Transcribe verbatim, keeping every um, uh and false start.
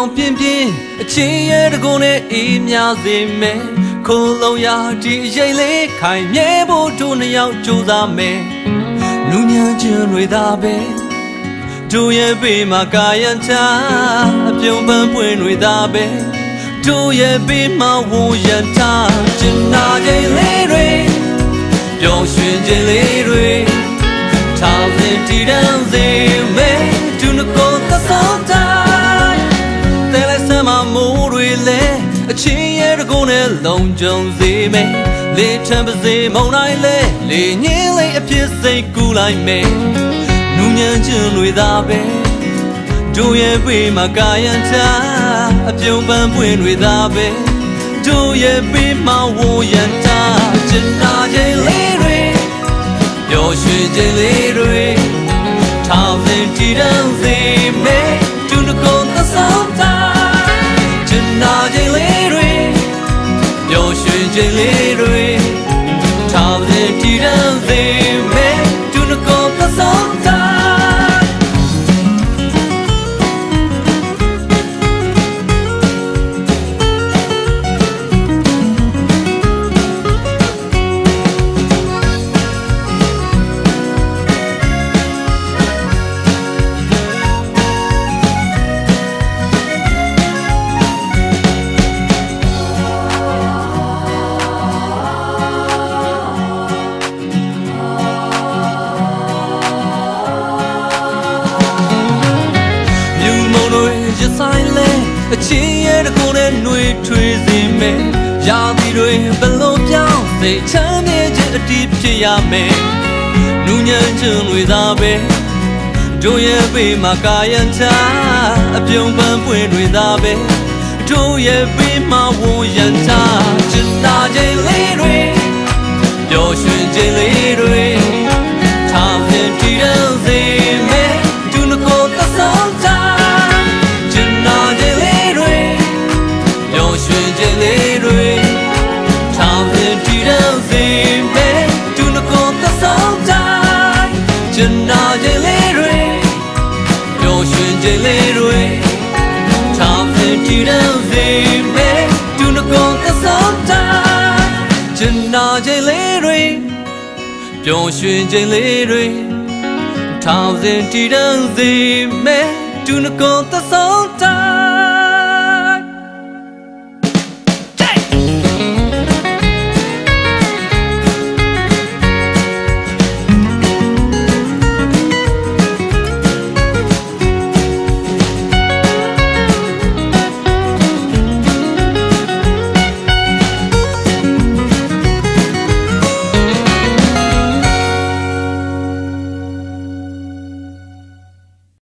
上翩翩，今夜的姑娘一秒最美，可老呀滴眼泪，看面不住那要就咋美，姑娘真伟大呗，主也被马嘎样差，平凡不伟大呗，主也被马无言差，真那眼泪泪，表现眼泪泪，他们的人最美，就那个他所在。 今夜的姑娘隆重最美，你穿不最梦来嘞，你眼泪一撇最古来美。姑娘真伟大呗，主也被马嘎样差，平凡不伟大呗，主也被马无言差。真那眼泪泪，有血眼泪泪，他们的人最美，就那个他所在。 那眼泪泪，有血眼泪泪，他们的人最美，就能够他所在。今夜的姑娘最最美，雅丽瑞不露表，最缠绵这地皮呀美，姑娘真伟大呗，主也被马嘎样差，平凡不伟大呗，主也被马无言差，真那眼泪瑞，表现眼泪瑞，他们的人最美，就能够他所在。 泪泪，他们的人最美，就能够他所在。真那眼泪泪，有血眼泪泪，他们的人最美，就能够他所在。真那眼泪泪，有血眼泪泪，他们的人最美，就能够他所在。